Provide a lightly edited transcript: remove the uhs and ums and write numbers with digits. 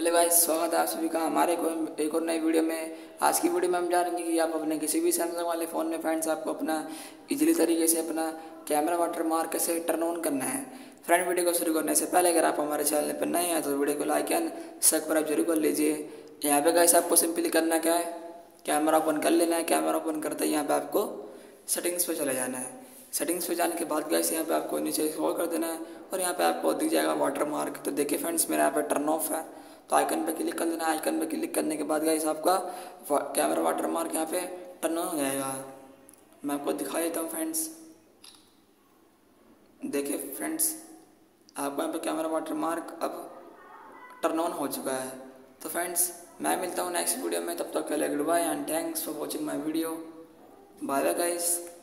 Hello भाई, स्वागत है आप सभी का हमारे एक और नई वीडियो में। आज की वीडियो में हम जानेंगे कि आप अपने किसी भी सैमसंग वाले फ़ोन में फ्रेंड्स आपको अपना इजीली तरीके से अपना कैमरा वाटरमार्क कैसे टर्न ऑन करना है। फ्रेंड, वीडियो को शुरू करने से पहले अगर आप हमारे चैनल पर नए हैं तो वीडियो को लाइक एंड सब्सक्राइब जरूर कर लीजिए। यहाँ पर गाइस आपको सिंपली करना क्या है, कैमरा ओपन कर लेना है। कैमरा ओपन करते ही यहाँ पर आपको सेटिंग्स पर चले जाना है। सेटिंग्स पे जाने के बाद गाइस यहाँ पे आपको नीचे स्क्रॉल कर देना है और यहाँ पे आपको दिख जाएगा वाटर मार्क। तो देखिए फ्रेंड्स, मेरा यहाँ पे टर्न ऑफ है तो आइकन पे क्लिक कर देना है। आइकन पे क्लिक करने के बाद गाइस आपका कैमरा वाटर मार्क यहाँ पे टर्न ऑन हो जाएगा। मैं आपको दिखा देता हूँ फ्रेंड्स। देखिए फ्रेंड्स, आपका यहाँ पे कैमरा वाटर मार्क अब टर्न ऑन हो चुका है। तो फ्रेंड्स, मैं मिलता हूँ नेक्स्ट वीडियो में। तब तक के लिए good bye and thanks for watching my video. Bye bye guys.